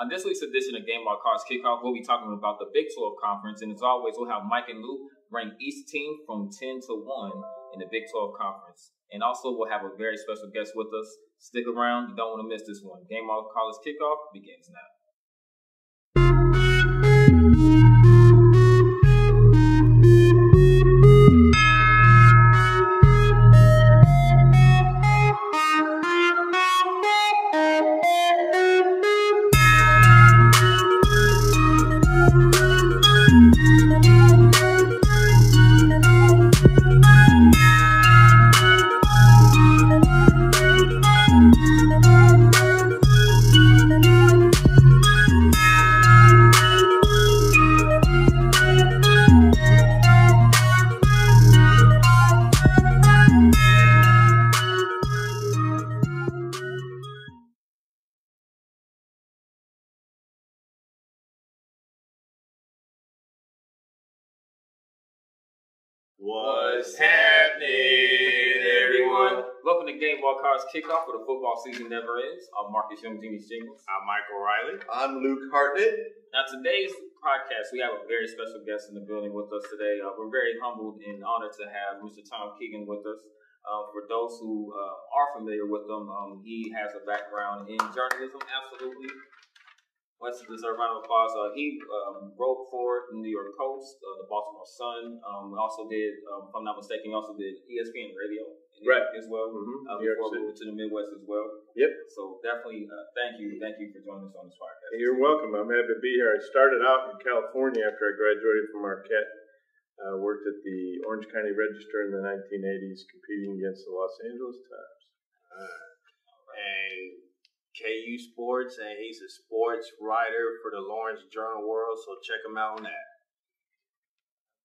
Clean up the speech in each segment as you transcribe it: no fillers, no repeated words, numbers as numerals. On this week's edition of Gameball College Kickoff, we'll be talking about the Big 12 Conference, and as always, we'll have Mike and Luke rank each team from 10 to 1 in the Big 12 Conference. And also, we'll have a very special guest with us. Stick around. You don't want to miss this one. Gameball College Kickoff begins now. What's happening, everyone? Welcome to Gameball College Kickoff, where the football season never ends. I'm Marcus Young, Jimmy Jingles. I'm Michael Riley. I'm Luke Hartnett. Now, today's podcast, we have a very special guest in the building with us today. We're very humbled and honored to have Mr. Tom Keegan with us. For those who are familiar with him, he has a background in journalism, absolutely. Let's deserve a round of applause. He wrote for the New York Post, the Baltimore Sun. Also did, if I'm not mistaken, also did ESPN Radio as well. Mm-hmm. Before we went to the Midwest as well. Yep. So definitely, thank you for joining us on this podcast. Hey, you're welcome. I'm happy to be here. I started out in California after I graduated from Marquette. Worked at the Orange County Register in the 1980s, competing against the Los Angeles Times. And KU Sports, and he's a sports writer for the Lawrence Journal World, so check him out on that.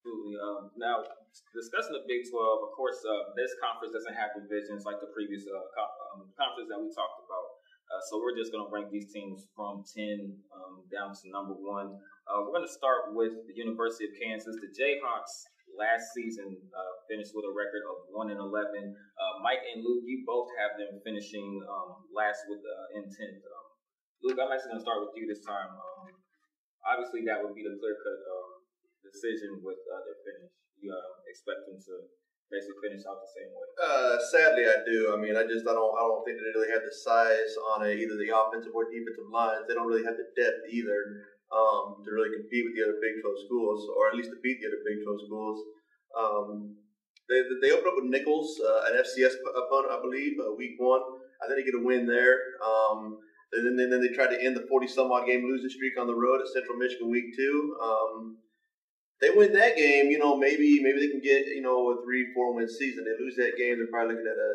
Absolutely. Now, discussing the Big 12, of course, this conference doesn't have divisions like the previous conference that we talked about. So we're just going to rank these teams from 10 down to number 1. We're going to start with the University of Kansas. The Jayhawks last season finished with a record of 1-11. Mike and Luke, you both have them finishing last with in 10th. Luke, I'm actually going to start with you this time. Obviously, that would be the clear-cut decision with their finish. You expect them to basically finish out the same way? Sadly, I do. I mean, I don't think they really have the size on either the offensive or defensive lines. They don't really have the depth either. To really compete with the other Big 12 schools, or at least to beat the other Big 12 schools. They open up with Nicholls, an FCS opponent, I believe, week 1. I think they get a win there. And then they tried to end the 40-some-odd game losing streak on the road at Central Michigan week 2. They win that game, you know, maybe they can get, you know, a 3-4-win season. They lose that game, they're probably looking at a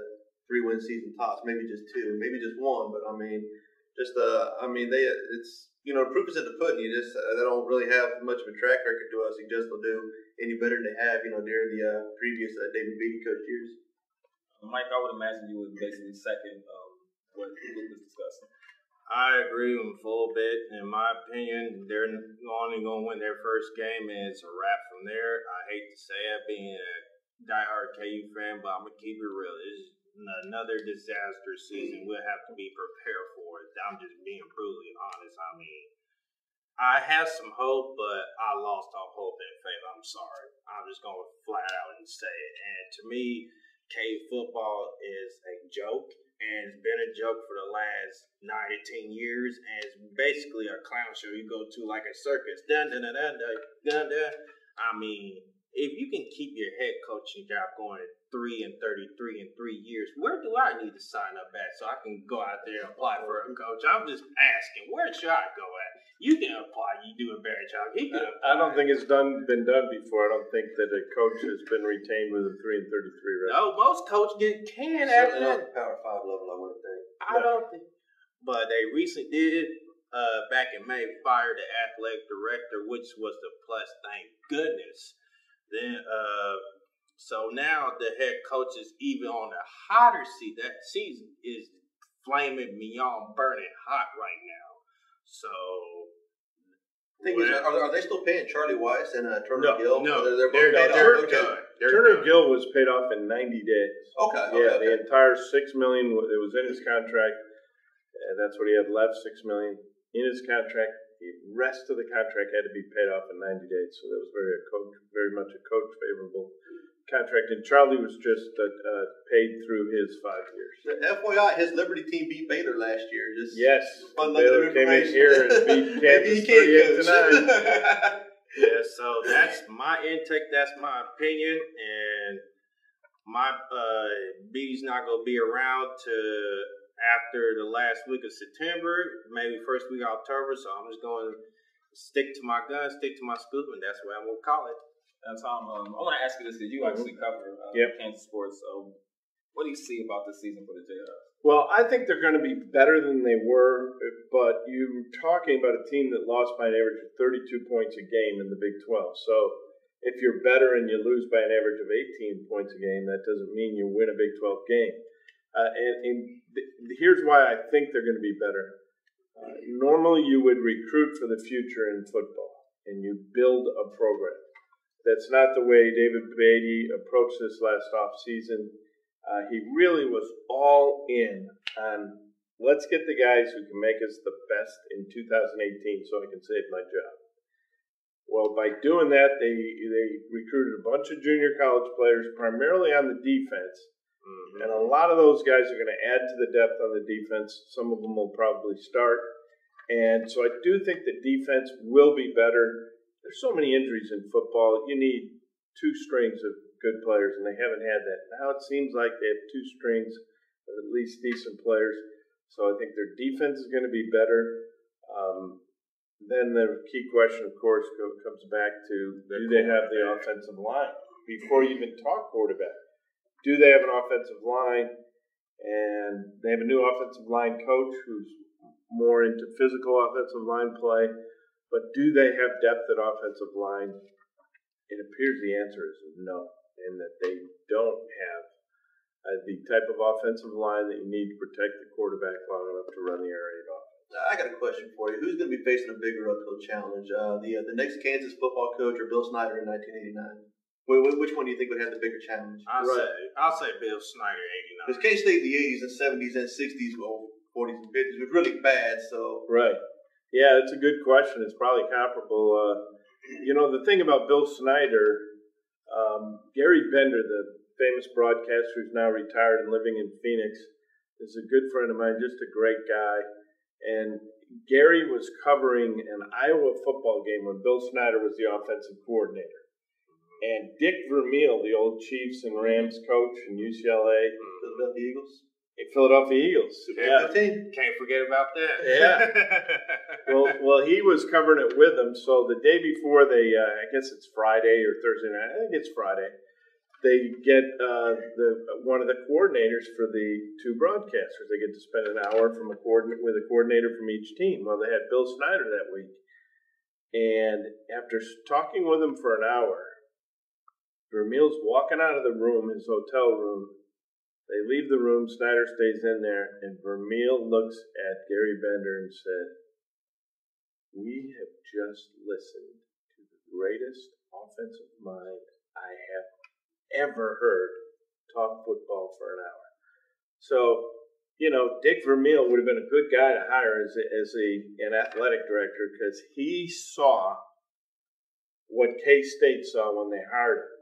3-win season tops, maybe just 2, maybe just 1. But, I mean, you know, the proof is in the pudding. They don't really have much of a track record to suggest they'll do any better than they have, you know, during the previous David Beaty coach years. Mike, I would imagine you would basically second what Luke was discussing. I agree with him a full bit. In my opinion, they're only going to win their first game, and it's a wrap from there. I hate to say it, being a diehard KU fan, but I'm going to keep it real. It's another disaster season we'll have to be prepared for. I'm just being brutally honest. I mean, I have some hope, but I lost all hope and faith. I'm sorry. I'm just going to flat out and say it. And to me, KU football is a joke, and it's been a joke for the last 9 to 10 years, and it's basically a clown show you go to like a circus. Dun, dun, dun, dun, dun, dun, dun. I mean, if you can keep your head coaching job going at 3-33 in 3 years, where do I need to sign up at so I can go out there and apply for a coach? I'm just asking, where should I go at? You can apply. You do a better job. He can apply. I don't think it's been done before. I don't think that a coach has been retained with a 3-33 record. No, most coaches can after that. Power 5 level, I would think. I don't think. But they recently did. Back in May, fired the athletic director, which was the plus. Thank goodness. Then, so now the head coach is even on a hotter seat. That season is flaming beyond burning hot right now. So, thing is, are they still paying Charlie Weiss and Turner Gill? No, they're both paid off. Turner Gill was paid off in 90 days. Okay. The entire $6 million. It was in his contract, and that's what he had left. $6 million. in his contract. The rest of the contract had to be paid off in 90 days, so that was very much a coach favorable contract. And Charlie was just paid through his 5 years. FYI, his Liberty team beat Baylor last year. Just yes, Baylor came in here and beat Kansas 38-9. Yeah, so that's my intake. That's my opinion, and my Beaty's not gonna be around to. After the last week of September, maybe first week of October, so I'm just going to stick to my gun, stick to my scoop, and that's what I'm going to call it. Now, Tom, I want to ask you this, because you actually cover Kansas sports, so what do you see about this season for the Jayhawks? Well, I think they're going to be better than they were, but you're talking about a team that lost by an average of 32 points a game in the Big 12, so if you're better and you lose by an average of 18 points a game, that doesn't mean you win a Big 12 game. Here's why I think they're going to be better. Normally, you would recruit for the future in football, and you build a program. That's not the way David Beaty approached this last offseason. He really was all in on, let's get the guys who can make us the best in 2018 so I can save my job. Well, by doing that, they recruited a bunch of junior college players, primarily on the defense. Mm-hmm. And a lot of those guys are going to add to the depth on the defense. Some of them will probably start. And so I do think the defense will be better. There's so many injuries in football. You need two strings of good players, and they haven't had that. Now it seems like they have two strings of at least decent players. So I think their defense is going to be better. Then the key question, of course, comes back to do they have the offensive line before you even talk quarterback? Do they have an offensive line? And they have a new offensive line coach who's more into physical offensive line play. But do they have depth at offensive line? It appears the answer is no, and that they don't have the type of offensive line that you need to protect the quarterback long enough to run the air raid off. I got a question for you. Who's going to be facing a bigger uphill challenge, the next Kansas football coach or Bill Snyder in 1989? Which one do you think would have the bigger challenge? I'll say Bill Snyder, 89. Because K-State in the 80s and 70s and 60s, well, 40s and 50s was really bad, so. Right. Yeah, that's a good question. It's probably comparable. The thing about Bill Snyder, Gary Bender, the famous broadcaster who's now retired and living in Phoenix, is a good friend of mine, just a great guy. And Gary was covering an Iowa football game when Bill Snyder was the offensive coordinator. And Dick Vermeil, the old Chiefs and Rams coach in UCLA. Philadelphia Eagles? Philadelphia Eagles. Yeah. Can't forget about that. Yeah. well, he was covering it with them. So the day before they, I guess it's Friday or Thursday night. I think it's Friday. They get one of the coordinators for the two broadcasters. They get to spend an hour with a coordinator from each team. Well, they had Bill Snyder that week. And after talking with him for an hour, Vermeil's walking out of the room, his hotel room. They leave the room. Snyder stays in there, and Vermeil looks at Gary Bender and said, "We have just listened to the greatest offensive mind I have ever heard talk football for an hour." So, Dick Vermeil would have been a good guy to hire as an athletic director because he saw what K-State saw when they hired him.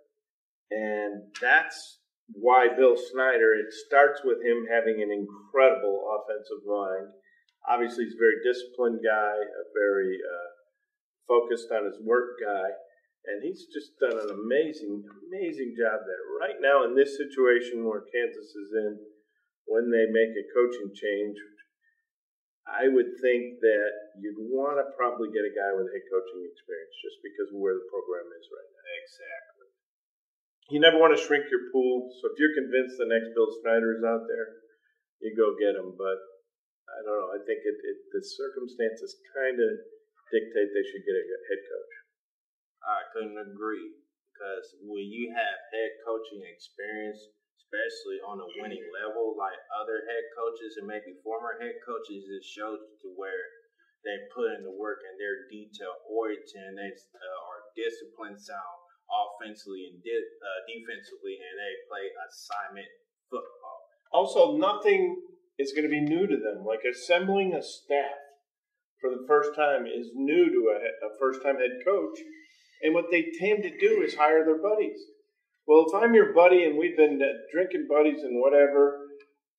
And that's why Bill Snyder, it starts with him having an incredible offensive mind. Obviously, he's a very disciplined guy, a very focused on his work guy. And he's just done an amazing, amazing job there. Right now, in this situation where Kansas is in, when they make a coaching change, I would think that you'd want to probably get a guy with head coaching experience just because of where the program is right now. Exactly. You never want to shrink your pool, so if you're convinced the next Bill Snyder is out there, you go get him. But I don't know. I think the circumstances kind of dictate they should get a head coach. I couldn't agree, because when you have head coaching experience, especially on a winning level, like other head coaches and maybe former head coaches, it shows to where they put in the work and they're detail-oriented and they are disciplined sound. Offensively and defensively, and they play assignment football. Also, nothing is going to be new to them. Like assembling a staff for the first time is new to a first-time head coach, and what they tend to do is hire their buddies. Well, if I'm your buddy and we've been drinking buddies and whatever,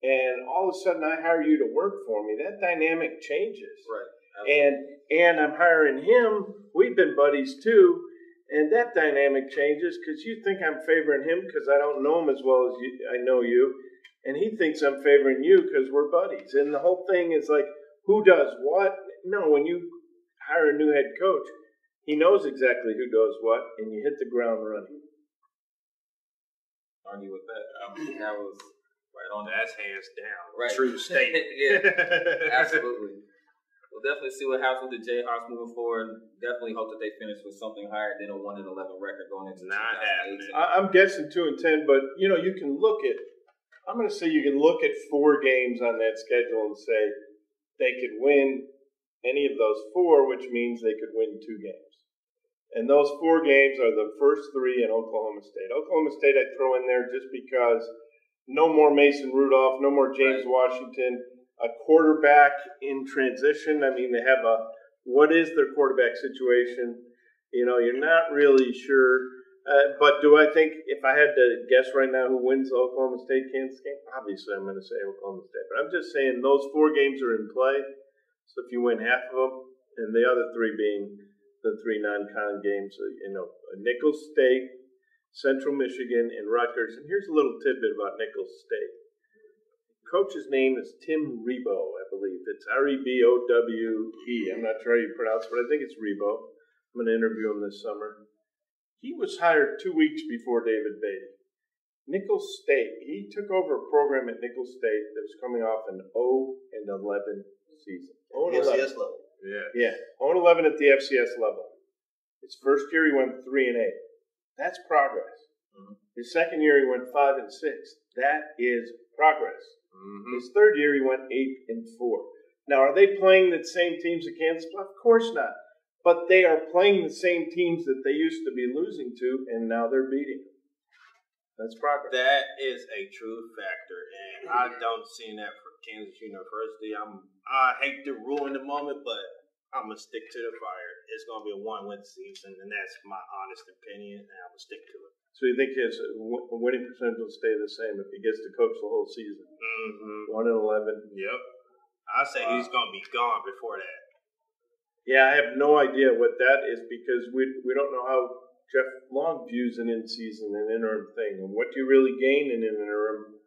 and all of a sudden I hire you to work for me, that dynamic changes. Right. Absolutely. And I'm hiring him. We've been buddies too. And that dynamic changes because you think I'm favoring him because I don't know him as well as you, I know you. And he thinks I'm favoring you because we're buddies. And the whole thing is like, who does what? No, when you hire a new head coach, he knows exactly who does what, and you hit the ground running. On you with that. That was right on. That's hands down. Right. True statement. Yeah, absolutely. We'll definitely see what happens with the Jayhawks moving forward. Definitely hope that they finish with something higher than a 1-11 record going into 2018. I'm guessing 2-10, but you know you can look at. I'm going to say you can look at four games on that schedule and say they could win any of those four, which means they could win two games. And those four games are the first three in Oklahoma State. Oklahoma State I throw in there just because no more Mason Rudolph, no more James Washington. A quarterback in transition. I mean, they have what is their quarterback situation? You know, you're not really sure. But do I think, if I had to guess right now who wins the Oklahoma State-Kansas game, obviously I'm going to say Oklahoma State. But I'm just saying those four games are in play. So if you win half of them, and the other three being the three non-con games, you know, Nicholls State, Central Michigan, and Rutgers. And here's a little tidbit about Nicholls State. Coach's name is Tim Rebow, I believe. It's R-E-B-O-W-E. I'm not sure how you pronounce it, but I think it's Rebow. I'm going to interview him this summer. He was hired 2 weeks before David Beaty. Nicholls State, he took over a program at Nicholls State that was coming off an 0-11 season. 0-11. FCS level. Yeah. 0-11 at the FCS level. His first year he went 3-8. That's progress. Mm-hmm. His second year he went 5-6. That is progress. Mm-hmm. His third year, he went 8-4. Now, are they playing the same teams that Kansas? Of course not. But they are playing the same teams that they used to be losing to, and now they're beating them. That's progress. That is a true factor, and I don't see that for Kansas University. I hate to ruin the moment, but I'm going to stick to the fire. It's going to be a one-win season, and that's my honest opinion, and I'm going to stick to it. So you think his winning percentage will stay the same if he gets to coach the whole season? Mm-hmm. 1-11. Yep. I say he's going to be gone before that. Yeah, I have no idea what that is because we don't know how Jeff Long views an in-season and interim thing. And what do you really gain in an interim?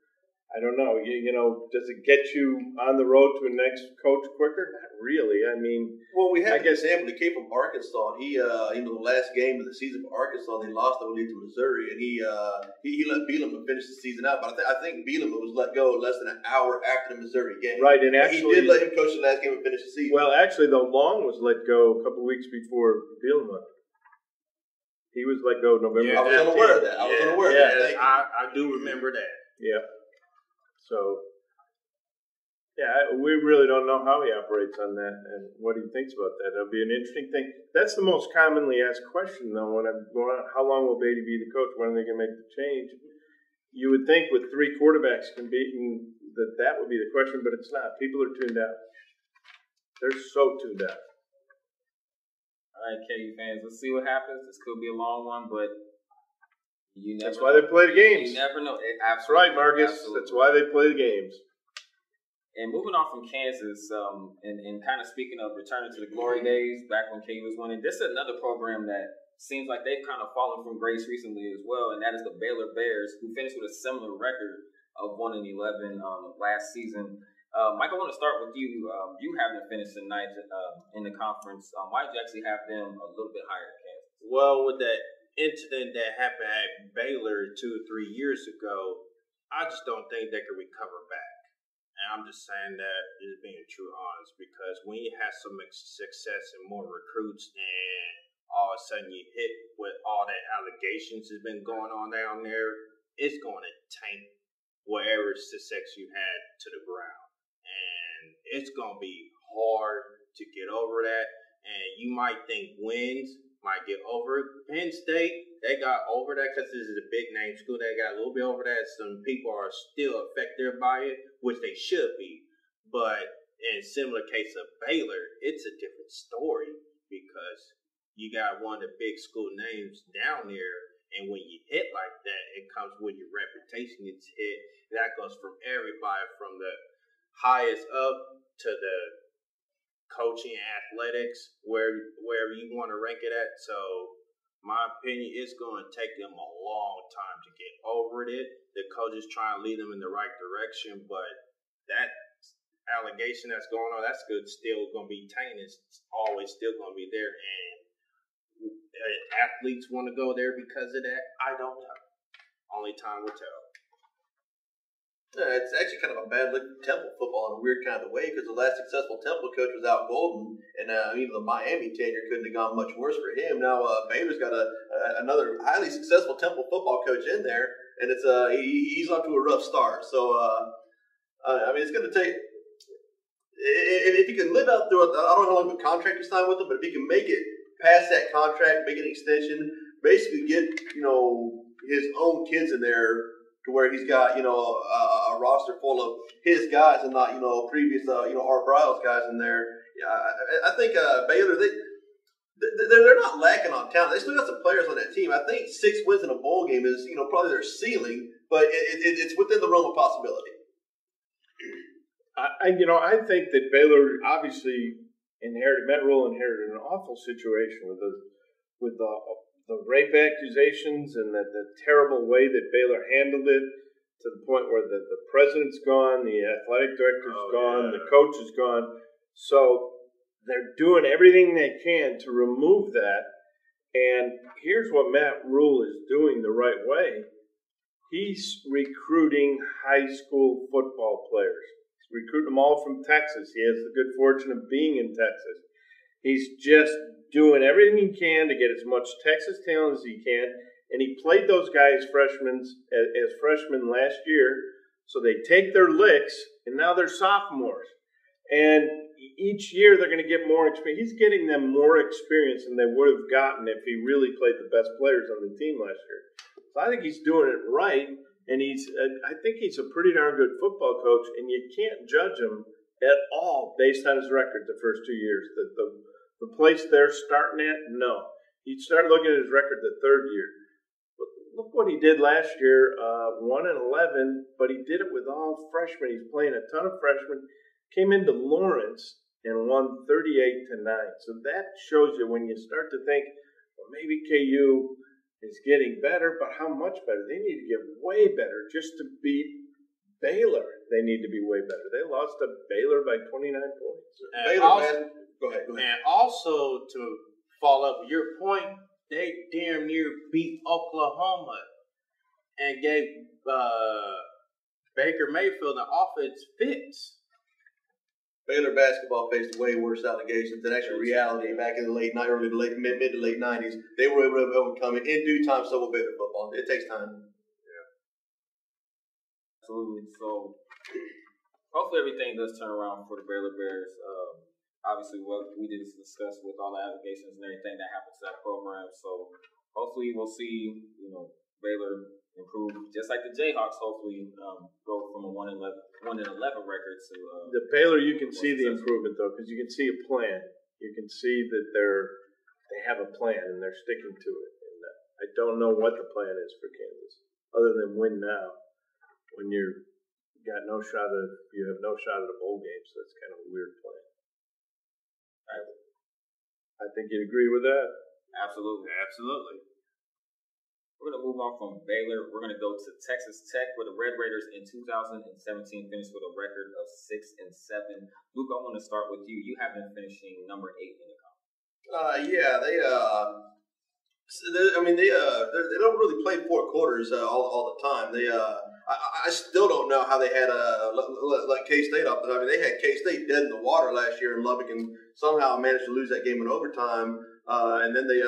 I don't know. You know, does it get you on the road to a next coach quicker? Not really. I mean, well, we had an example that came from Arkansas. He the last game of the season for Arkansas, they lost the lead to Missouri, and he let Bielema finish the season out. But I think Bielema was let go less than an hour after the Missouri game. Right, and actually, he did let him coach the last game and finish the season. Well, actually, though, Long was let go a couple weeks before Bielema. He was let go November. Yeah, I was unaware of that. I was unaware of that. I do remember that. Yeah. So, yeah, we really don't know how he operates on that and what he thinks about that. It'll be an interesting thing. That's the most commonly asked question, though, when I'm going on, how long will Beaty be the coach? When are they going to make the change? You would think with three quarterbacks competing that would be the question, but it's not. People are tuned out. They're so tuned out. All right, KU fans, let's see what happens. This could be a long one, but... That's why they play the games. You never know. That's right, Marcus. Absolutely. That's why they play the games. And moving on from Kansas, and kind of speaking of returning to the glory days, back when KU was winning, this is another program that seems like they've kind of fallen from grace recently as well, and that is the Baylor Bears, who finished with a similar record of 1-11 last season. Mike, I want to start with you. You haven't finished tonight in the conference. Why did you actually have them a little bit higher than Kansas? Well, with that incident that happened at Baylor 2 or 3 years ago, I just don't think they can recover back. And I'm just saying that is being true honest, because when you have some success and more recruits and all of a sudden you hit with all the allegations that's been going on down there, it's going to tank whatever success you had to the ground. And it's going to be hard to get over that. And you might think wins might get over it. Penn State, they got over that because this is a big name school. They got a little bit over that. Some people are still affected by it, which they should be. But in similar case of Baylor, it's a different story because you got one of the big school names down there. And when you hit like that, it comes with your reputation. It's hit. That goes from everybody, from the highest up to the coaching, athletics, wherever you want to rank it at. So my opinion, it's going to take them a long time to get over it. The coaches try and lead them in the right direction, but that allegation that's going on, that's good. Still going to be tainted. It's always still going to be there. And athletes want to go there because of that? I don't know. Only time will tell. Yeah, it's actually kind of a bad look for Temple football in a weird kind of way because the last successful Temple coach was Al Golden, and even the Miami tenure couldn't have gone much worse for him. Now Baylor's got another highly successful Temple football coach in there, and it's he's off to a rough start. So I mean, it's going to take. If he can live out through, I don't know how long the contract you signed with him, but if he can make it pass that contract, make an extension, basically get, you know, his own kids in there to where he's got, you know, a roster full of his guys and not, you know, previous, you know, Art Briles guys in there. Yeah, I think Baylor, they're not lacking on talent. They still got some players on that team. I think 6 wins in a bowl game is, you know, probably their ceiling, but it's within the realm of possibility. And, you know, I think that Baylor obviously – Matt Rhule inherited an awful situation with the rape accusations and the terrible way that Baylor handled it to the point where the president's gone, the athletic director's gone, yeah. The coach is gone. So they're doing everything they can to remove that. And here's what Matt Rhule is doing the right way. He's recruiting high school football players. Recruit them all from Texas. He has the good fortune of being in Texas. He's just doing everything he can to get as much Texas talent as he can, and he played those guys as freshmen last year, so they take their licks, and now they're sophomores. And each year they're going to get more experience. He's getting them more experience than they would have gotten if he really played the best players on the team last year. So I think he's doing it right. And I think he's a pretty darn good football coach, and you can't judge him at all based on his record the first 2 years. The place they're starting at, no. You'd start looking at his record the third year. Look what he did last year, 1-11, but he did it with all freshmen. He's playing a ton of freshmen. Came into Lawrence and won 38-9. So that shows you when you start to think, well, maybe KU – is getting better, but how much better? They need to get way better just to beat Baylor. They need to be way better. They lost to Baylor by 29 points. Baylor, go ahead. And also, to follow up your point, they damn near beat Oklahoma and gave Baker Mayfield an offense fits. Baylor basketball faced way worse allegations than actual reality back in the mid to late 90s. They were able to overcome it. In due time, so will Baylor football. It takes time. Yeah. Absolutely. So, hopefully everything does turn around for the Baylor Bears. Obviously, what we did discuss with all the allegations and everything that happened to that program. So, hopefully we'll see, you know, Baylor improve, just like the Jayhawks, hopefully go from a 1-11 record to the Baylor. You can see the improvement though, because you can see a plan. You can see that they have a plan and they're sticking to it. And I don't know what the plan is for Kansas, other than win now. When you have no shot at a bowl game, so that's kind of a weird plan. I think you'd agree with that. Absolutely. We're going to move on from Baylor. We're going to go to Texas Tech, where the Red Raiders in 2017 finished with a record of 6-7. Luke, I want to start with you. You have been finishing number 8 in the conference. Yeah, they don't really play 4 quarters all the time. They I still don't know how they had like K-State up. I mean, they had K-State dead in the water last year in Lubbock, and somehow managed to lose that game in overtime. And then they.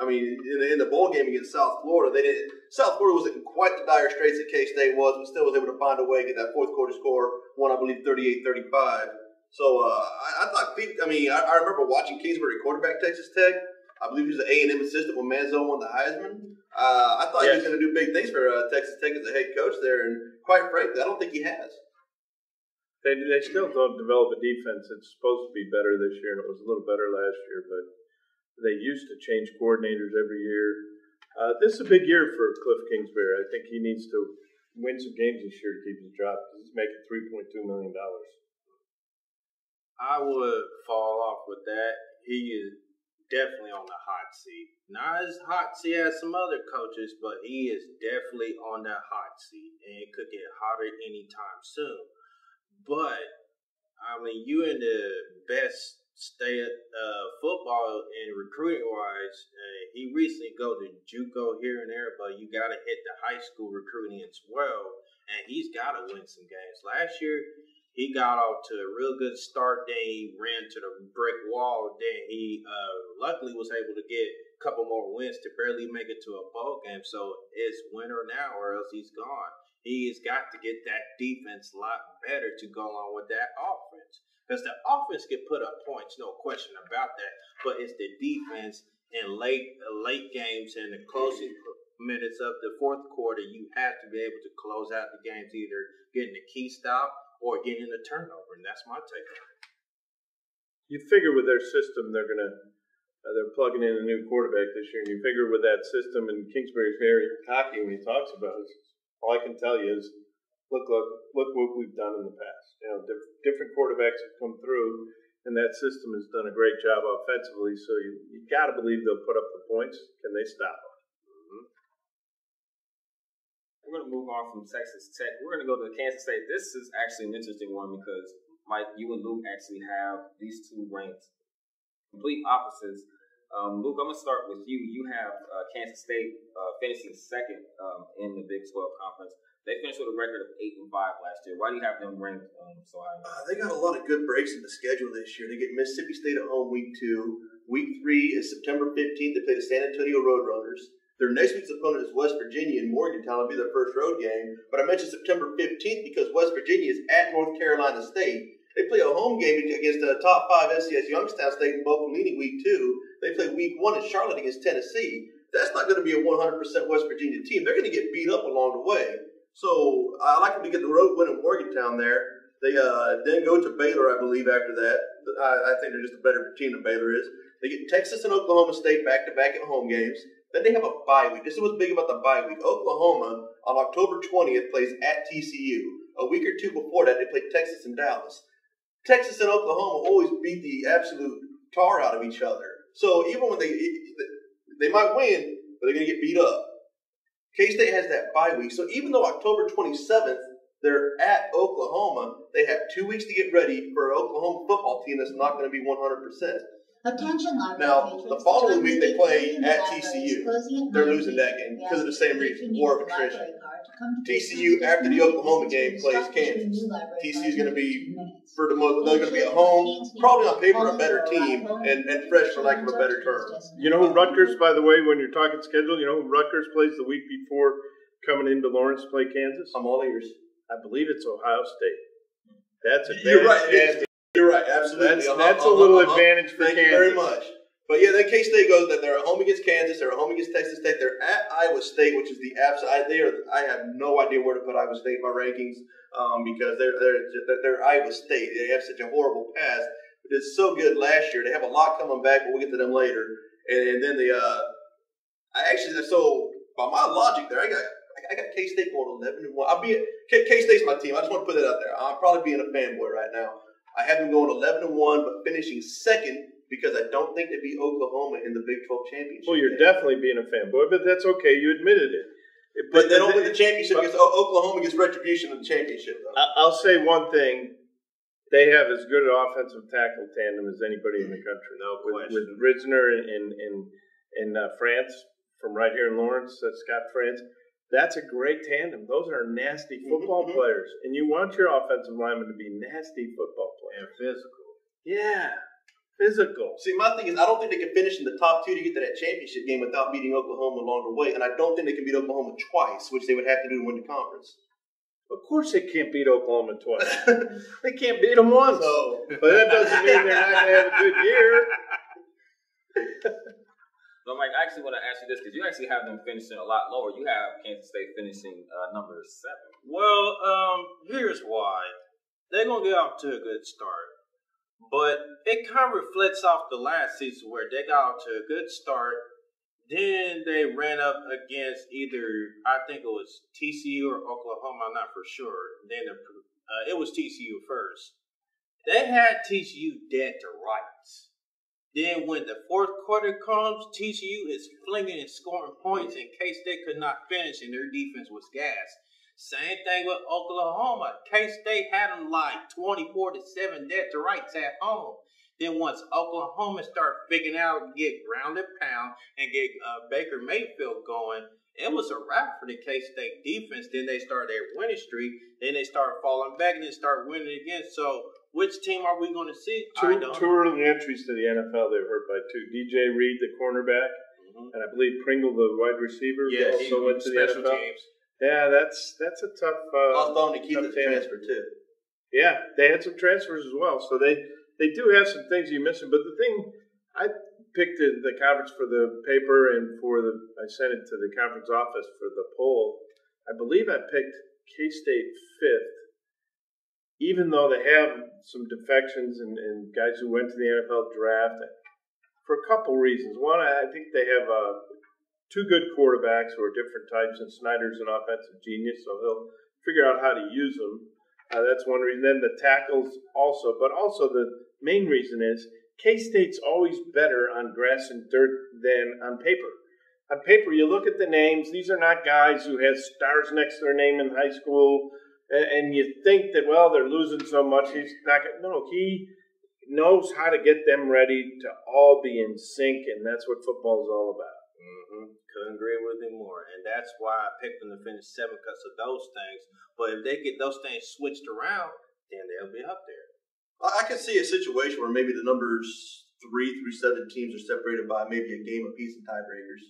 I mean, in the bowl game against South Florida, South Florida wasn't in quite the dire straits that K-State was, but still was able to find a way to get that fourth quarter score, won, I believe, 38-35. So I remember watching Kingsbury quarterback Texas Tech. I believe he was an A&M assistant when Manziel won the Heisman. I thought he was going to do big things for Texas Tech as a head coach there, and quite frankly, I don't think he has. They still don't develop a defense. It's supposed to be better this year, and it was a little better last year, but they used to change coordinators every year. This is a big year for Cliff Kingsbury. I think he needs to win some games this year to keep his job. He's making $3.2 million. I would fall off with that. He is definitely on the hot seat. Not as hot seat as some other coaches, but he is definitely on that hot seat, and it could get hotter anytime soon. But, I mean, you in the best state football and recruiting-wise, he recently go to JUCO here and there, but you got to hit the high school recruiting as well, and he's got to win some games. Last year, he got off to a real good start, then he ran to the brick wall, then he luckily was able to get a couple more wins to barely make it to a bowl game, so it's winter now or else he's gone. He's got to get that defense a lot better to go along with that offense. Because the offense can put up points, no question about that. But it's the defense in late games and the closing minutes of the fourth quarter, you have to be able to close out the games either getting a key stop or getting a turnover. And that's my take on it. You figure with their system, they're plugging in a new quarterback this year. And you figure with that system, and Kingsbury's very cocky when he talks about it. All I can tell you is, look what we've done in the past. You know, different quarterbacks have come through, and that system has done a great job offensively. So you got to believe they'll put up the points. Can they stop them? Mm-hmm. We're going to move on from Texas Tech. We're going to go to Kansas State. This is actually an interesting one because Mike, you and Luke actually have these two ranked complete opposites. Luke, I'm going to start with you. You have Kansas State finishing second in the Big 12 Conference. They finished with a record of 8-5 last year. Why do you have them ranked so high? They got a lot of good breaks in the schedule this year. They get Mississippi State at home week 2. Week 3 is September 15th. They play the San Antonio Roadrunners. Their next week's opponent is West Virginia in Morgantown. It'll be their first road game. But I mentioned September 15th because West Virginia is at North Carolina State. They play a home game against the top 5 FCS Youngstown State in Boccalini week 2. They play week 1 in Charlotte against Tennessee. That's not going to be a 100% West Virginia team. They're going to get beat up along the way. So I like them to get the road win in Morgantown there. They then go to Baylor, I believe, after that. I think they're just a better team than Baylor is. They get Texas and Oklahoma State back-to-back at home games. Then they have a bye week. This is what's big about the bye week. Oklahoma, on October 20th, plays at TCU. A week or two before that, they play Texas and Dallas. Texas and Oklahoma always beat the absolute tar out of each other. So even when they might win, but they're going to get beat up. K-State has that bye week. So even though October 27th, they're at Oklahoma, they have 2 weeks to get ready for an Oklahoma football team that's not going to be 100%. Attention, now, the following week they play at TCU. They're losing that game because of the same reason, war of attrition. TCU, after the Oklahoma game, plays Kansas. TCU's going to be, for the most, they're going to be at home, probably on paper a better team, and fresh, for lack of a better term. You know who Rutgers, by the way, when you're talking schedule, you know who Rutgers plays the week before coming into Lawrence to play Kansas? I'm all ears. I believe it's Ohio State. That's a bad. You're right, absolutely. That's a little advantage for Kansas. Thank you very much. But yeah, then K-State goes that they're at home against Kansas, they're at home against Texas Tech, they're at Iowa State, which is the absolute. I have no idea where to put Iowa State in my rankings because they're Iowa State. They have such a horrible past, but it's so good last year. They have a lot coming back, but we'll get to them later. And then the so by my logic there, I got K-State going 11-1. I'll be K-State's my team. I just want to put that out there. I'm probably being a fanboy right now. I have them going 11-1, but finishing second because I don't think they beat Oklahoma in the Big 12 championship. Well, you're definitely being a fanboy, but that's okay. You admitted it. But they don't win the championship because Oklahoma gets retribution in the championship. Though. I'll say one thing. They have as good an offensive tackle tandem as anybody in the country. No question. With Ritzner and France from right here in Lawrence, that's Scott France. That's a great tandem. Those are nasty football players. And you want your offensive linemen to be nasty football players. And physical. Yeah. Physical. See, my thing is I don't think they can finish in the top 2 to get to that championship game without beating Oklahoma along the way. And I don't think they can beat Oklahoma twice, which they would have to do to win the conference. Of course they can't beat Oklahoma twice. They can't beat them once. So. But that doesn't mean they're not going to have a good year. So, Mike, I actually want to ask you this because you actually have them finishing a lot lower. You have Kansas State finishing number 7. Well, here's why. they're going to get off to a good start. But it kind of reflects off the last season where they got off to a good start. Then they ran up against either, I think it was TCU or Oklahoma, I'm not for sure. Then it was TCU first. They had TCU dead to rights. Then when the fourth quarter comes, TCU is flinging and scoring points in case they could not finish and their defense was gassed. Same thing with Oklahoma. K-State had them like 24-7 dead to rights at home. Then once Oklahoma started figuring out, get grounded pound and get Baker Mayfield going, it was a wrap for the K-State defense. Then they started their winning streak. Then they started falling back and they started winning again. So which team are we going to see? Two early entries to the NFL they were hurt by two. DJ Reed, the cornerback, and I believe Pringle, the wide receiver, also went to the NFL. Teams. Yeah, that's a tough. I'll phone to keep the transfer too. Yeah, they had some transfers as well, so they do have some things you mentioned. But the thing I picked the conference for the paper and for the I sent it to the conference office for the poll. I believe I picked K-State fifth. Even though they have some defections and guys who went to the NFL draft for a couple reasons. One, I think they have two good quarterbacks who are different types, and Snyder's an offensive genius, so he'll figure out how to use them. That's one reason. Then the tackles also. But also the main reason is K-State's always better on grass and dirt than on paper. On paper, you look at the names. These are not guys who had stars next to their name in high school. And you think that, well, they're losing so much. He's not going to. No, he knows how to get them ready to all be in sync, and that's what football is all about. Couldn't agree with him more. And that's why I picked them to finish seventh because of those things. But if they get those things switched around, then they'll be up there. I can see a situation where maybe the numbers 3 through 7 teams are separated by maybe a game apiece and tiebreakers.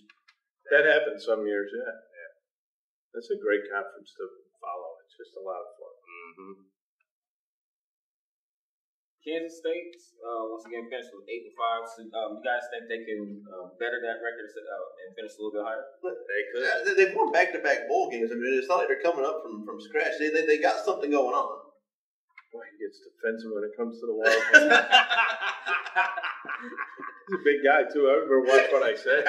That happens some years, yeah. That's a great conference to follow. Just a lot of fun. Kansas State, once again, finished with 8-5. So, you guys think they can better that record and finish a little bit higher? They could. Yeah, they've won back-to-back bowl games. I mean, it's not like they're coming up from scratch. They got something going on. Boy, he gets defensive when it comes to the Wildcats. He's a big guy, too. I remember what I said.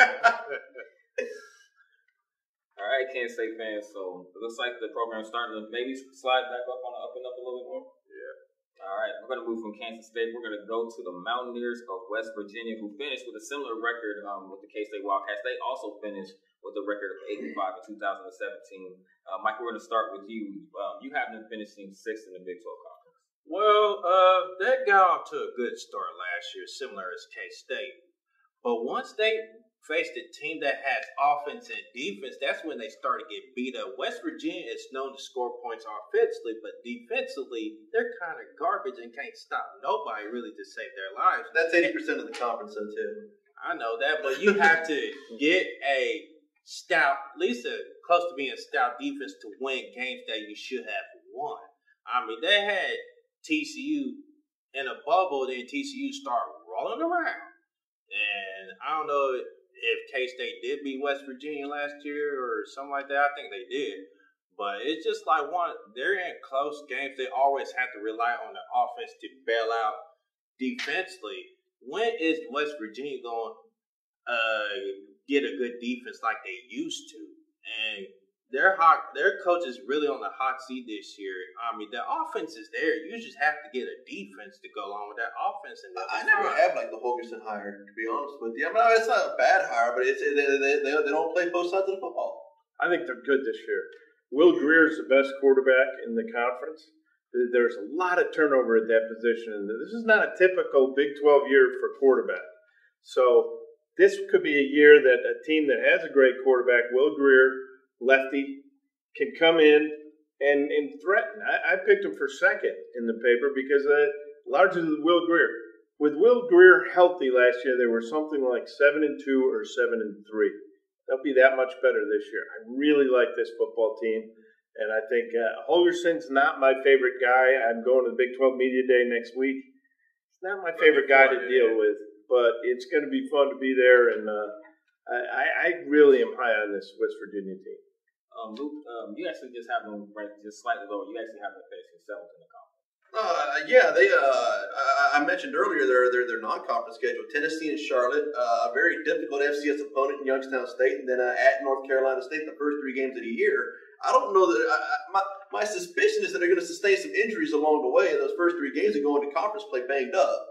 All right, Kansas State fans, so it looks like the program's starting to maybe slide back up on the up and up a little bit more. Yeah. All right, we're going to move from Kansas State. We're going to go to the Mountaineers of West Virginia, who finished with a similar record with the K-State Wildcats. They also finished with a record of 8-5 in 2017. Mike, we're going to start with you. You have them finishing 6th in the Big 12 Conference. Well, that got off to a good start last year, similar as K-State. But once they faced a team that has offense and defense, that's when they start to get beat up. West Virginia is known to score points offensively, but defensively, they're kind of garbage and can't stop nobody really to save their lives. That's 80% of the conference, though, too. I know that, but you have to get a stout, at least a close to being a stout defense to win games that you should have won. I mean, they had TCU in a bubble, then TCU started rolling around. And I don't know if K-State did beat West Virginia last year or something like that. I think they did. But it's just like they're in close games. They always have to rely on the offense to bail out defensively. When is West Virginia going to get a good defense like they used to? And their coach is really on the hot seat this year. I mean, the offense is there. You just have to get a defense to go along with that offense. And I never have liked the Holgerson hire, to be honest with you. I mean, it's not a bad hire, but they don't play both sides of the football. I think they're good this year. Will Grier is the best quarterback in the conference. There's a lot of turnover at that position, and this is not a typical Big 12 year for quarterback. So this could be a year that a team that has a great quarterback, Will Grier, lefty, can come in and threaten. I picked him for second in the paper because largely Will Grier. With Will Grier healthy last year, they were something like 7-2 or 7-3. They'll be that much better this year. I really like this football team, and I think Holgerson's not my favorite guy. I'm going to the Big 12 Media Day next week. He's not my favorite guy to deal with, but it's going to be fun to be there, and I really am high on this West Virginia team. Luke, you actually just have them ranked just slightly lower. You actually have them finishing 7th in the conference. I mentioned earlier their non-conference schedule: Tennessee and Charlotte, a very difficult FCS opponent in Youngstown State, and then at North Carolina State, the first three games of the year. I don't know that my suspicion is that they're going to sustain some injuries along the way, and those first three games are going to conference play banged up.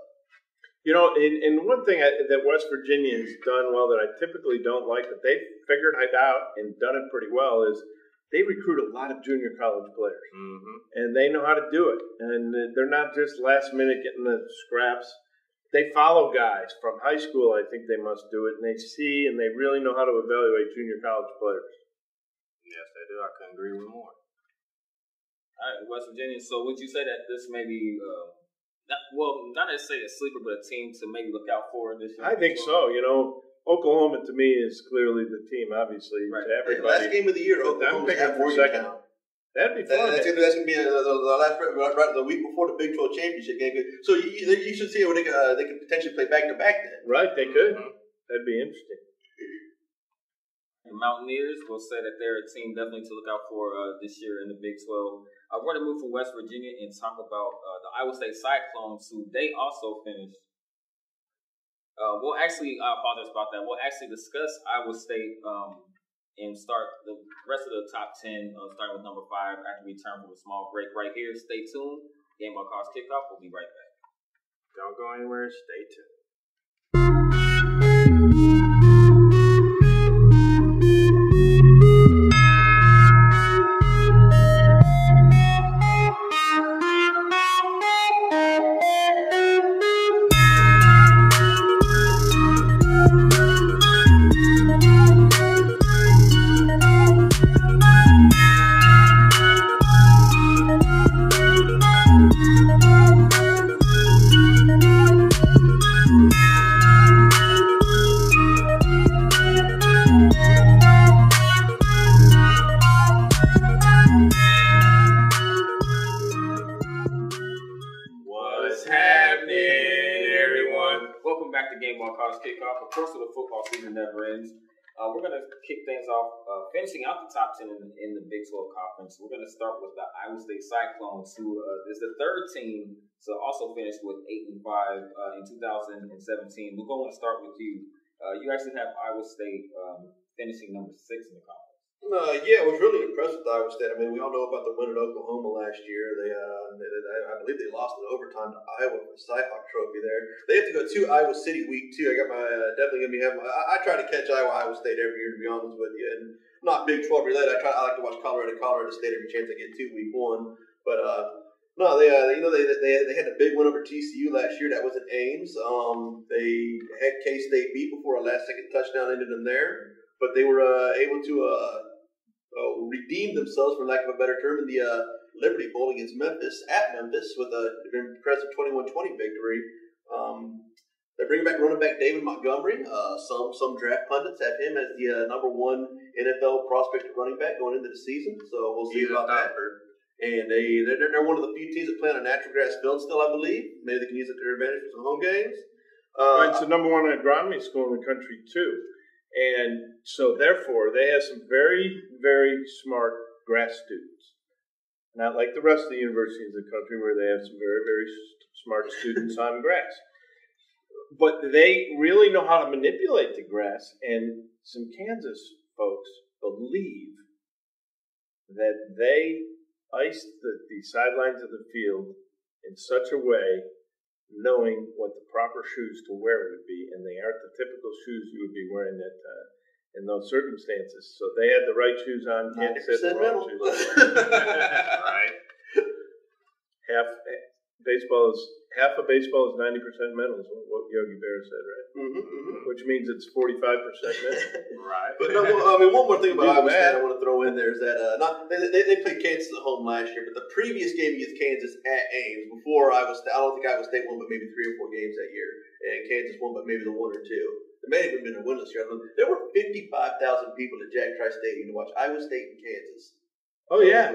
You know, and one thing that West Virginia has done well that I typically don't like, but they've figured it out and done it pretty well, is they recruit a lot of junior college players, mm-hmm. and they know how to do it. And they're not just last minute getting the scraps. They follow guys from high school, I think they must do it, and they see and they really know how to evaluate junior college players. Yes, they do. I couldn't agree with more. All right, West Virginia. So would you say that this may be, not necessarily a sleeper, but a team to maybe look out for this year? I think so. You know, Oklahoma to me is clearly the team, obviously, right. to everybody. Last game of the year, Oklahoma at Morgantown. That'd be fun. That's going to be the last right the week before the Big 12 championship game. So you should see where they could potentially play back to back then. Right, they could. Mm-hmm. That'd be interesting. The Mountaineers will say that they're a team definitely to look out for this year in the Big 12. I want to move from West Virginia and talk about the Iowa State Cyclones, who they also finished. I apologize about that. We'll actually discuss Iowa State and start the rest of the top 10, starting with number 5 after we turn from a small break right here. Stay tuned. Gameball College Kickoff. We'll be right back. Don't go anywhere. Stay tuned. Kickoff. Of course, the football season never ends. We're going to kick things off, finishing out the top 10 in the Big 12 Conference. We're going to start with the Iowa State Cyclones, who is the third team to also finish with 8-5 in 2017. Luke, I want to start with you. You actually have Iowa State finishing number 6 in the conference. I was really impressed with Iowa State. I mean, we all know about the win at Oklahoma last year. I believe they lost in overtime to Iowa for the Cyclones trophy there. They have to go to Iowa City week 2. I got my definitely going to be having. I try to catch Iowa State every year, to be honest with you, and not Big 12 related. I like to watch Colorado State every chance I get to week 1, but. They had a big win over TCU last year. That was in Ames. They had K-State beat before a last-second touchdown ended them there, but they were able to redeem themselves, for lack of a better term, in the Liberty Bowl against Memphis at Memphis with an impressive 21-20 victory. They bring back running back David Montgomery. Some draft pundits have him as the number 1 NFL prospect running back going into the season. So we'll see about that. And they're one of the few teams that play on a natural grass field still, I believe. Maybe they can use it to their advantage for some home games. It's the number 1 agronomy school in the country, too. And so, therefore, they have some very, very smart grass students. Not like the rest of the universities in the country where they have some very, very smart students on grass. But they really know how to manipulate the grass. And some Kansas folks believe that they iced the sidelines of the field in such a way, knowing what the proper shoes to wear would be, and they aren't the typical shoes you would be wearing that in those circumstances. So they had the right shoes on, and set the wrong shoes on. Right. Half a baseball is 90% mental, is what Yogi Berra said, right? Mm-hmm, mm-hmm. Which means it's 45% mental. Right. But no, one more thing about Iowa State I want to throw in there is that they played Kansas at home last year, but the previous game against Kansas at Ames before Iowa State, I don't think Iowa State won, but maybe 3 or 4 games that year, and Kansas won, but maybe the 1 or 2. It may have even been a winless year. There were 55,000 people at Jack Tri-Stadium to watch Iowa State and Kansas. Oh yeah,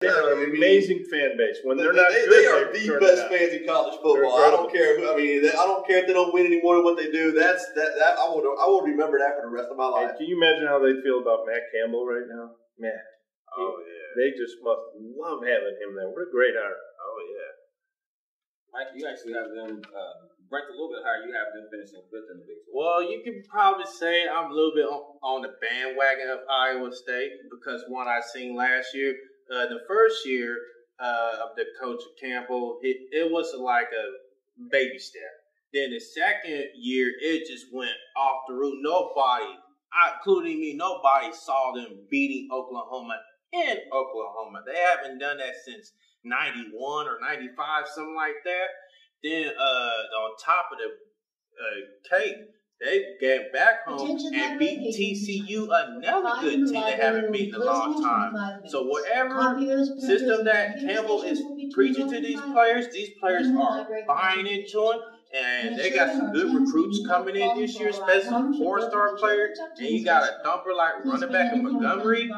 they're an amazing fan base. When they're not good, they are the best fans in college football. I don't care. I don't care if they don't win any more than what they do. That I will remember that for the rest of my life. And can you imagine how they feel about Matt Campbell right now? Matt. Oh yeah. They just must love having him there. What a great honor. Oh yeah. Mike, you actually have them ranked a little bit higher. You have them finishing fifth in the Big 12. Well, you can probably say I'm a little bit on the bandwagon of Iowa State because one I seen last year, the first year of the coach Campbell, it was like a baby step. Then the second year, it just went off the roof. Nobody, including me, nobody saw them beating Oklahoma in Oklahoma. They haven't done that since 91 or 95, something like that. Then on top of the cake, they get back home and beat TCU, another good team they haven't beaten in a long time. So whatever system that Campbell is preaching to these players are buying into it. And they got some good recruits coming in this year, especially four-star players. And you got a thumper like running back in Montgomery.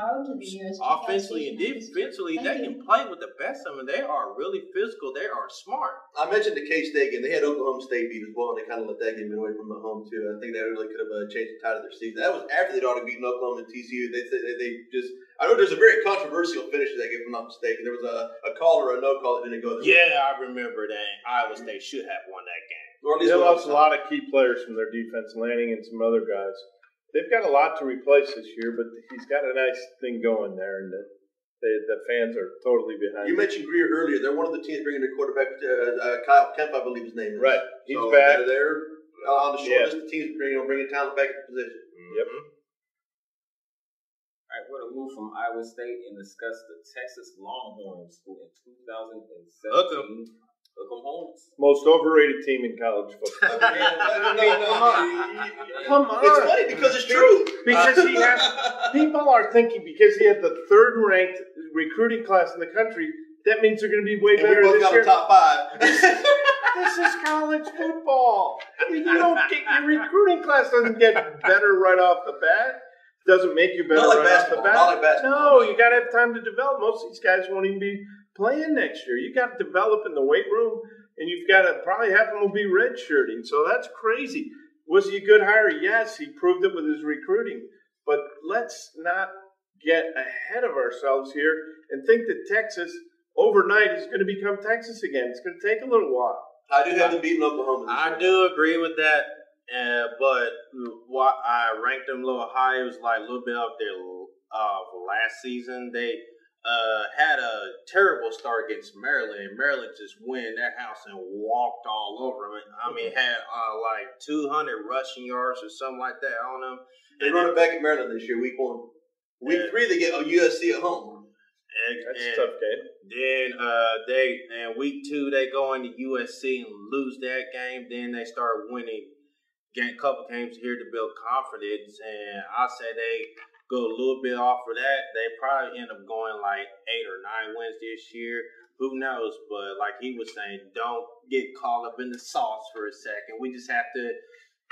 Offensively and defensively, they can play with the best of them. They are really physical. They are smart. I mentioned the K-State game. They had Oklahoma State beat as well, and they kind of let that game away from at home, too. I think that really could have changed the tide of their season. That was after they'd already beaten Oklahoma and TCU. They just... I know there's a very controversial finish to that game, if I'm not mistaken. There was a call or a no call that didn't go there. Yeah, I remember that. Iowa State should have won that game. Or at least they lost a lot of key players from their defense, Lanning and some other guys. They've got a lot to replace this year, but he's got a nice thing going there, and the fans are totally behind him. You mentioned Grier earlier. They're one of the teams bringing their quarterback, Kyle Kemp, I believe his name is. Right. He's so back. They're on the short list of teams bringing talent back into position. Yep. All right, we're going to move from Iowa State and discuss the Texas Longhorns, who in 2017 Hook 'em Horns. Most overrated team in college football. Come on. It's funny because it's true. Because he has people are thinking because he had the third-ranked recruiting class in the country, that means they're going to be way better this year. We both got the top 5. This is college football. You don't get your recruiting class doesn't get better right off the bat. Doesn't make you better off the bat. Not like basketball. No, you got to have time to develop. Most of these guys won't even be playing next year. You got to develop in the weight room, and you've got to probably have them will be redshirting. So that's crazy. Was he a good hire? Yes, he proved it with his recruiting. But let's not get ahead of ourselves here and think that Texas overnight is going to become Texas again. It's going to take a little while. I do have them beating Oklahoma. I do agree with that. But what I ranked them a little higher was like a little bit up there last season. They had a terrible start against Maryland, and Maryland just went in that house and walked all over them. I mean, had like 200 rushing yards or something like that on them. They run it back at Maryland this year, week 1. Week 3, they get USC at home. That's a tough game. Then they in week 2 they go into USC and lose that game. Then they start winning. A couple games here to build confidence, and I say they go a little bit off of that. They probably end up going like 8 or 9 wins this year. Who knows? But like he was saying, don't get caught up in the sauce for a second. We just have to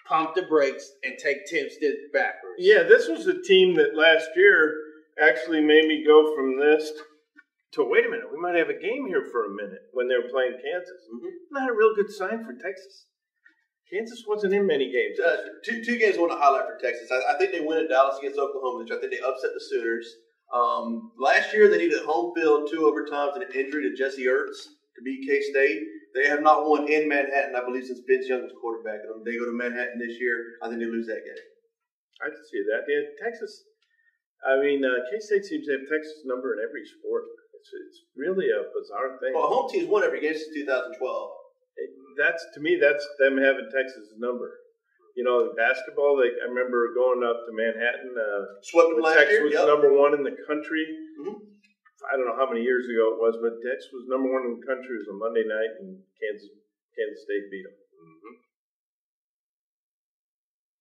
pump the brakes and take 10 steps backwards. Yeah, this was a team that last year actually made me go from this to, wait a minute, we might have a game here for a minute when they were playing Kansas. Not a real good sign for Texas. Kansas wasn't in many games. Two games I want to highlight for Texas. I think they win at Dallas against Oklahoma, which I think they upset the Sooners. Last year, they needed home field 2 overtimes and an injury to Jesse Ertz to beat K-State. They have not won in Manhattan, I believe, since Vince Young was quarterback. They go to Manhattan this year. I think they lose that game. I can see that. Yeah, Texas. I mean, K-State seems to have Texas' number in every sport. It's really a bizarre thing. Well, home team's won every game since 2012. That's them having Texas's number. You know, in basketball, I remember going up to Manhattan. Swept last Texas year. Was number 1 in the country. I don't know how many years ago it was, but Texas was number 1 in the country. It was a Monday night, and Kansas State beat them.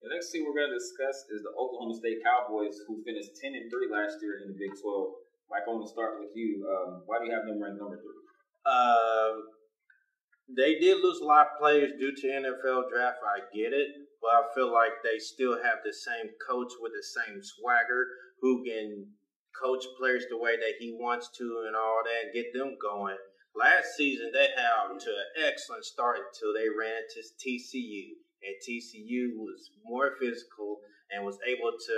The next thing we're going to discuss is the Oklahoma State Cowboys, who finished 10-3 last year in the Big 12. Mike, I want to start with you. Why do you have them ranked number 3? They did lose a lot of players due to NFL draft. I get it, but I feel like they still have the same coach with the same swagger who can coach players the way that he wants to and all that and get them going. Last season, they had to an excellent start until they ran to TCU, and TCU was more physical and was able to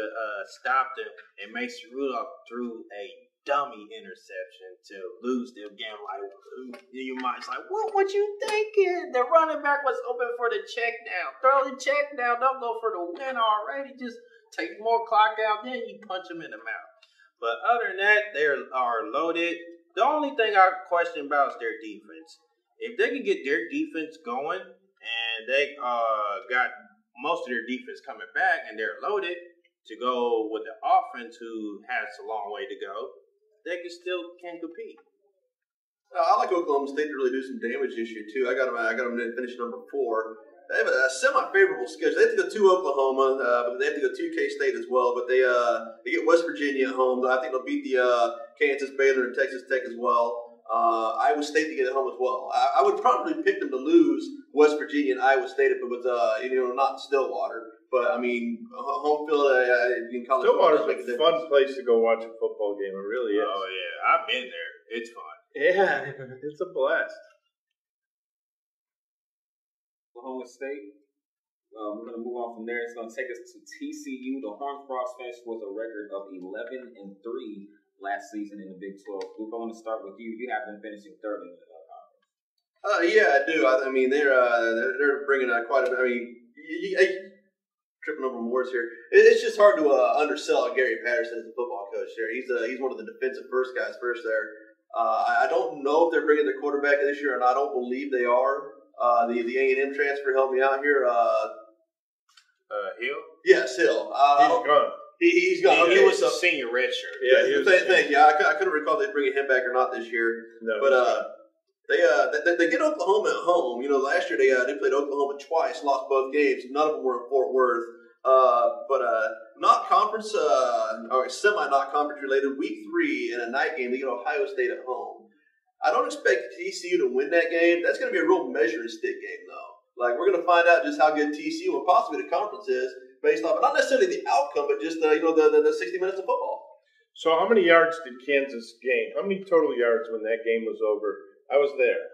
stop them, and Mason Rudolph threw a dummy interception to lose the game. Like, your mind's like, what you thinking? The running back was open for the check down. Throw the check down. Don't go for the win already. Just take more clock out. Then you punch him in the mouth. But other than that, they are loaded. The only thing I question about is their defense. If they can get their defense going and they got most of their defense coming back and they're loaded to go with the offense who has a long way to go, they can still can compete. I like Oklahoma State to really do some damage this year, too. I got them to finish number 4. They have a semi-favorable schedule. They have to go to Oklahoma, but they have to go to K-State as well. But they get West Virginia at home. I think they'll beat the Kansas, Baylor, and Texas Tech as well. Iowa State to get at home as well. I would probably pick them to lose West Virginia and Iowa State if it was not Stillwater. But, I mean, home field in college. Stillwater's a fun place to go watch a football game. It really is. Oh, yeah. I've been there. It's fun. Yeah, it's a blast. Oklahoma State. We're going to move on from there. It's going to take us to TCU. The Horned Frogs Fest was a record of 11-3 last season in the Big 12. Luke, I want to start with you. You have them finishing third in the conference. Yeah, I do. I mean, they're bringing out quite a bit. I mean, tripping over words here. It's just hard to undersell Gary Patterson as a football coach there. He's one of the defensive first guys first there. I don't know if they're bringing their quarterback this year, and I don't believe they are. The A&M transfer helped me out here. Hill? Yes, Hill. He's gone. He's gone. He was a senior redshirt. Yeah, he was thing. Yeah, I couldn't recall if they bringing him back or not this year. No, but they get Oklahoma at home. You know, last year they played Oklahoma twice, lost both games. None of them were in Fort Worth. But not conference or semi not conference related. Week 3 in a night game, they get Ohio State at home. I don't expect TCU to win that game. That's going to be a real measuring stick game, though. Like, we're going to find out just how good TCU and possibly the conference is based off, not necessarily the outcome, but just the 60 minutes of football. So how many yards did Kansas gain? How many total yards when that game was over? I was there.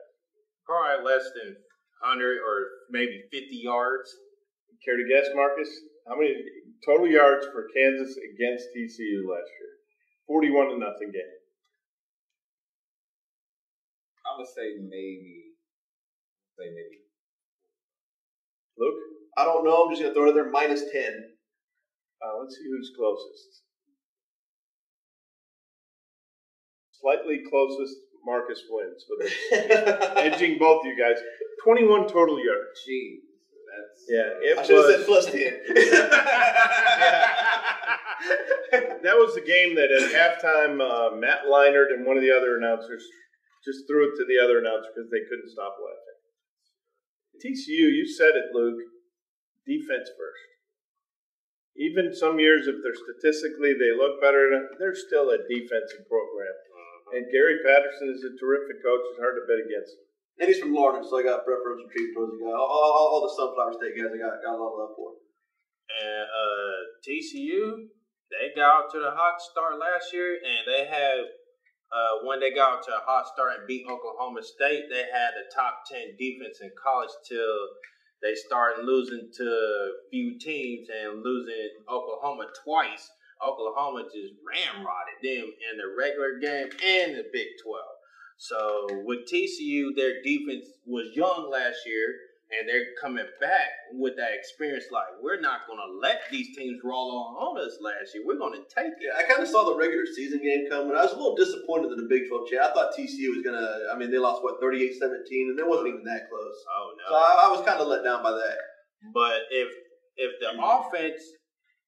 Probably less than 100 or maybe 50 yards. Care to guess, Marcus? How many total yards for Kansas against TCU last year? 41-0 game. I'm going to say maybe. Luke? I don't know. I'm just going to throw it there. -10. Let's see who's closest. Slightly closest, Marcus wins. But edging both you guys. 21 total yards. Jeez. I should have said +10. That was the game that at halftime, Matt Leinart and one of the other announcers just threw it to the other announcer because they couldn't stop laughing. TCU, you said it, Luke, defense first. Even some years, if they're statistically, they look better, they're still a defensive program. And Gary Patterson is a terrific coach. It's hard to bet against him. And he's from Lawrence, so I got preferential treatment towards the guy. All the Sunflower State guys I got a lot of love for. And TCU, they got to the hot start last year, and they had – when they got to a hot start and beat Oklahoma State, they had a top 10 defense in college till they started losing to a few teams and losing Oklahoma twice. Oklahoma just ramrodded them in the regular game and the Big 12. So with TCU, their defense was young last year, and they're coming back with that experience like, we're not going to let these teams roll on us last year. We're going to take it. I kind of saw the regular season game coming. I was a little disappointed in the Big 12 chat. I thought TCU was going to – I mean, they lost, 38-17, and it wasn't even that close. Oh, no. So I was kind of let down by that. But if the offense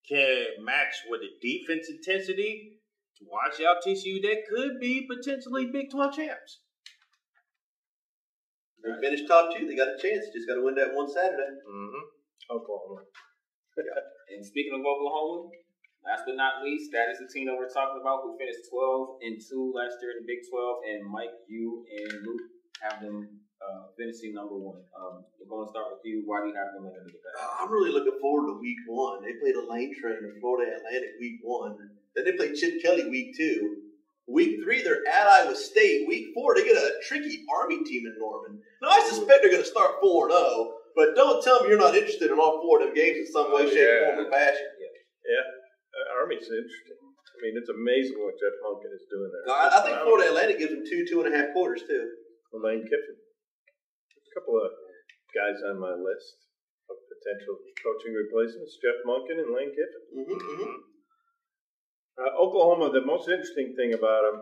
can match with the defense intensity, watch out TCU. They could be potentially Big 12 champs. They finished top 2. They got a chance. Just got to win that one Saturday. Oklahoma. Yeah. And speaking of Oklahoma, last but not least, that is the team that we're talking about who finished 12-2 last year in the Big 12. And Mike, you and Luke have them finishing number 1. We're going to start with you. Why do you have them at the back? I'm really looking forward to week 1. They played Elaine Train in Florida Atlantic week 1. Then they played Chip Kelly week 2. Week 3, they're at Iowa State. Week 4, they get a tricky Army team in Norman. Now, I suspect they're going to start 4-0, but don't tell me you're not interested in all 4 of them games in some way, shape, form, or fashion. Yeah, Army's interesting. I mean, it's amazing what Jeff Monken is doing there. No, I think Florida Atlantic gives them two and a half quarters, too. Lane Kiffin. There's a couple of guys on my list of potential coaching replacements, Jeff Monken and Lane Kiffin. Mm-hmm, mm-hmm. Oklahoma, the most interesting thing about him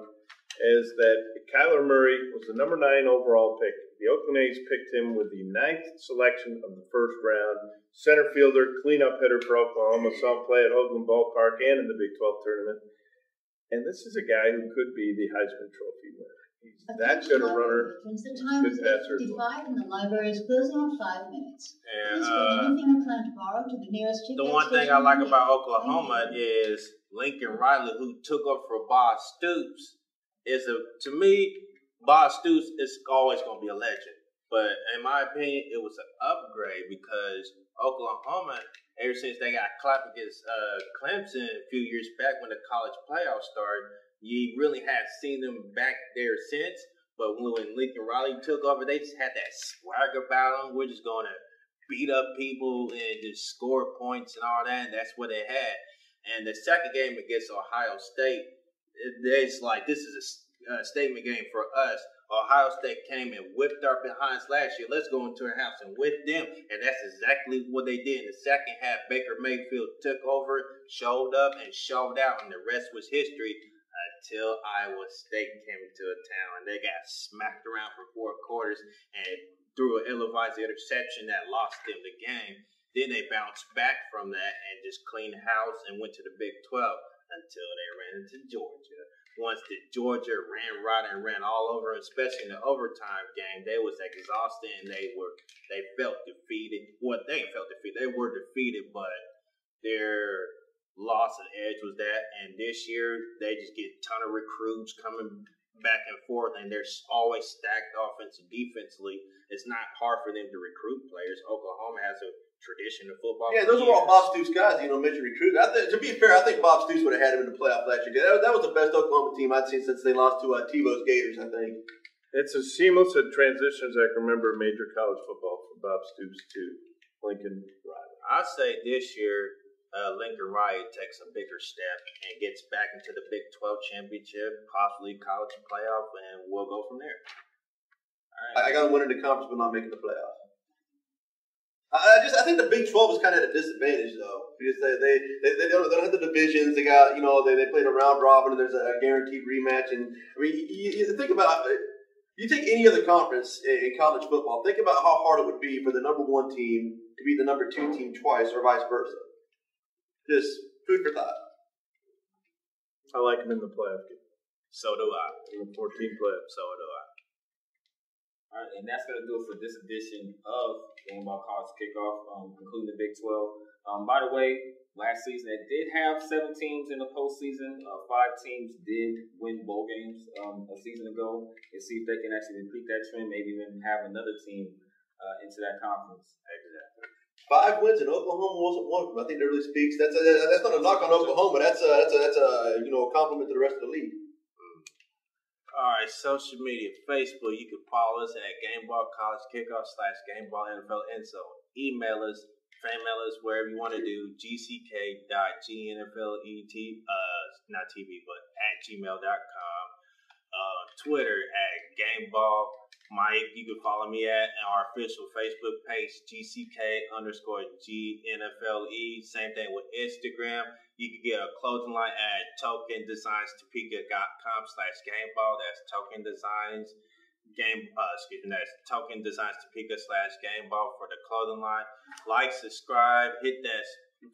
is that Kyler Murray was the number 9 overall pick. The Oakland A's picked him with the 9th selection of the first round. Center fielder, cleanup hitter for Oklahoma, saw him play at Hoagland Ballpark and in the Big 12 tournament. And this is a guy who could be the Heisman Trophy winner. He's that good a runner, good passer. The time is 8:55 and the library is closing in 5 minutes. And anything you plan to borrow to the nearest chicken. The one thing I like about Oklahoma is Lincoln Riley, who took up for Bob Stoops. To me, Bob Stoops is always going to be a legend. But in my opinion, it was an upgrade because Oklahoma, ever since they got clapped against Clemson a few years back when the college playoffs started, you really have seen them back there since. But when Lincoln Riley took over, they just had that swagger about them. We're just going to beat up people and just score points and all that. And that's what they had. And the second game against Ohio State, it's like, this is a statement game for us. Ohio State came and whipped our behinds last year. Let's go into our house and whip them. And that's exactly what they did in the second half. Baker Mayfield took over, showed up, and showed out, and the rest was history until Iowa State came into a town. And they got smacked around for 4 quarters and threw an ill-advised interception that lost them the game. Then they bounced back from that and just cleaned house and went to the Big 12 until they ran into Georgia. Once the Georgia ran right and ran all over, especially in the overtime game, they was exhausted and they felt defeated. Well, they felt defeated. They were defeated, but their loss and edge was that. And this year, they just get a ton of recruits coming back and forth, and they're always stacked offense and defensively. It's not hard for them to recruit players. Oklahoma has a tradition of football. Yeah, those are all Bob Stoops guys, you know, major recruiting. To be fair, I think Bob Stoops would have had him in the playoff last year. That was the best Oklahoma team I'd seen since they lost to Tebow's Gators, I think. It's as seamless a transition as I can remember major college football from Bob Stoops to Lincoln Riley. I say this year Lincoln Riley takes a bigger step and gets back into the Big 12 championship, possibly college playoff, and we'll go from there. All right. I got to win in the conference but not making the playoff. I think the Big 12 is kind of at a disadvantage though, because they don't have the divisions. They got, you know, they played a round robin and there's a guaranteed rematch. And I mean, you think about it. You take any other conference in college football. Think about how hard it would be for the number 1 team to beat the number 2 team twice, or vice versa. Just food for thought. I like them in the playoff game. So do I. In the 14 playoff, so do I. All right, and that's going to do it for this edition of Gameball College Kickoff, including the Big 12. By the way, last season they did have 7 teams in the postseason. 5 teams did win bowl games a season ago. Let's see if they can actually repeat that trend, maybe even have another team into that conference after that. 5 wins and Oklahoma wasn't one of them. I think that really speaks. That's not a knock on Oklahoma. That's a you know, a compliment to the rest of the league. All right, social media, Facebook, you can follow us at GameballCollegeKickoff/GameballNFLInzone. Email us, wherever you want to do, gck.gnflet@gmail.com. Twitter at Gameball. Mike, you can follow me at our official Facebook page, GCK_GNFLE. Same thing with Instagram. You can get a clothing line at TokenDesignsTopeka.com/Gameball. That's TokenDesignsTopeka/Gameball for the clothing line. Like, subscribe, hit that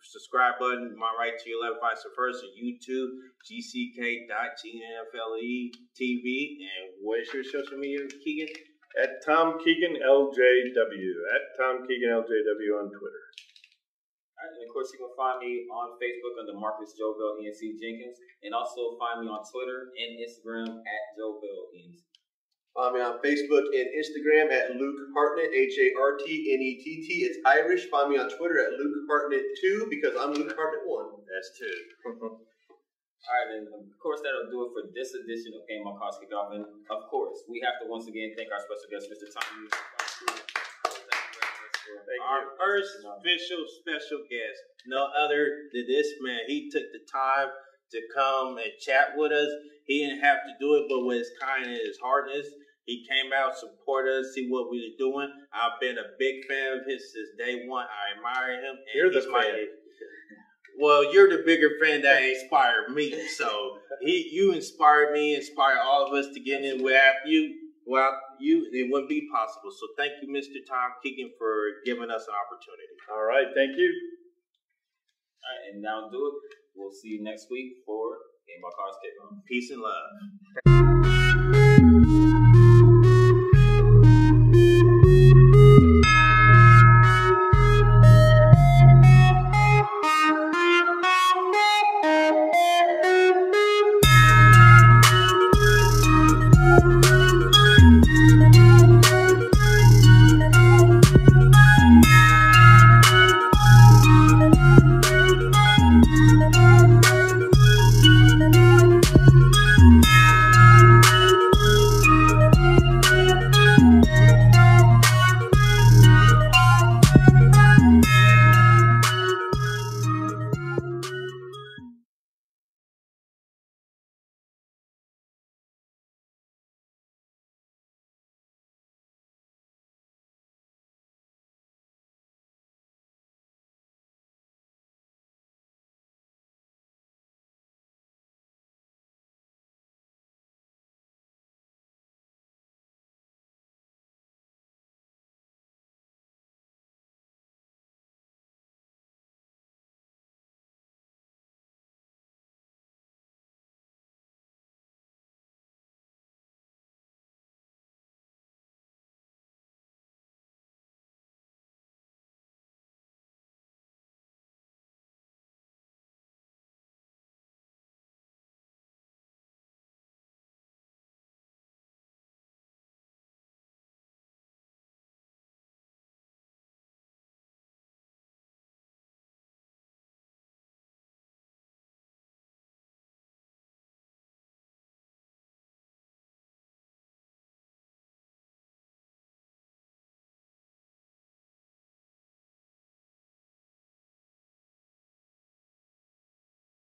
subscribe button, my right to your left, vice versa. YouTube, GCK.GNFLE TV, and what is your social media, Keegan? At Tom Keegan LJW. At Tom Keegan LJW on Twitter. And of course, you can find me on Facebook under Marcus Jovel ENC Jenkins, and also find me on Twitter and Instagram at Jovel ENC. Find me on Facebook and Instagram at Luke Hartnett, HARTNETT. It's Irish. Find me on Twitter at Luke Hartnett 2, because I'm Luke Hartnett 1. That's 2. All right, and of course, that'll do it for this edition of Gameball College Kickoff. And of course, we have to once again thank our special guest, Mr. Tom Keegan. Our first official special guest, no other than this man. He took the time to come and chat with us. He didn't have to do it, but with his kindness, his hardness, he came out, supported us, see what we were doing. I've been a big fan of his since day one. I admire him. And you're the fan. Well, you're the bigger fan that inspired me. So you inspired me, inspired all of us to get in without you. Without you, it wouldn't be possible. So thank you, Mr. Tom Keegan, for giving us an opportunity. All right, thank you. All right, and now do it. We'll see you next week for Gameball College Kickoff. Peace and love.